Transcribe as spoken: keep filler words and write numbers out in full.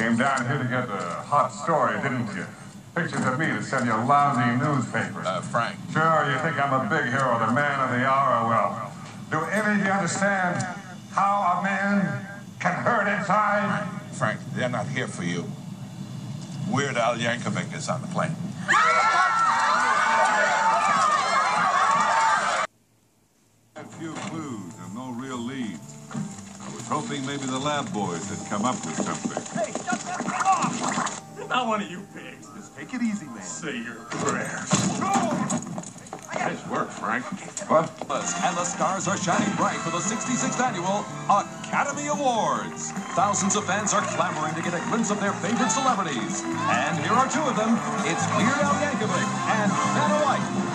Came down here to get a hot story, didn't you? Pictures of me to send you lousy newspapers. Uh, Frank. Sure, you think I'm a big hero, the man of the hour. Well, do any of you understand how a man can hurt inside? Frank, they're not here for you. Weird Al Yankovic is on the plane. Few clues and no real leads. I was hoping maybe the lab boys had come up with something. Hey, shut that off! I'm not one of you pigs. Just take it easy, man. Say your prayers. Nice work, Frank. What? And the stars are shining bright for the sixty-sixth Annual Academy Awards. Thousands of fans are clamoring to get a glimpse of their favorite celebrities. And here are two of them. It's Weird Al Yankovic and Vanna White.